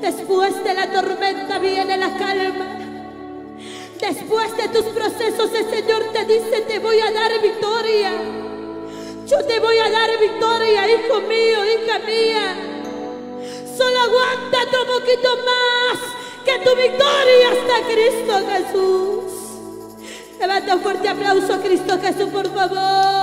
Después de la tormenta viene la calma. Después de tus procesos, el Señor te dice: te voy a dar victoria. Yo te voy a dar victoria, hijo mío, hija mía. Solo aguántate un poquito más, que tu victoria está Cristo Jesús. Levanta un fuerte aplauso a Cristo Jesús, por favor.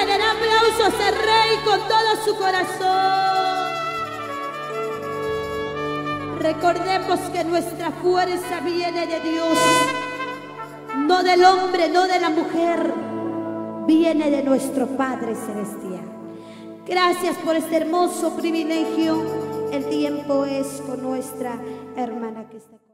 que le da aplausos al Rey con todo su corazón. Recordemos que nuestra fuerza viene de Dios, no del hombre, no de la mujer, viene de nuestro Padre Celestial. Gracias por este hermoso privilegio. El tiempo es con nuestra hermana que está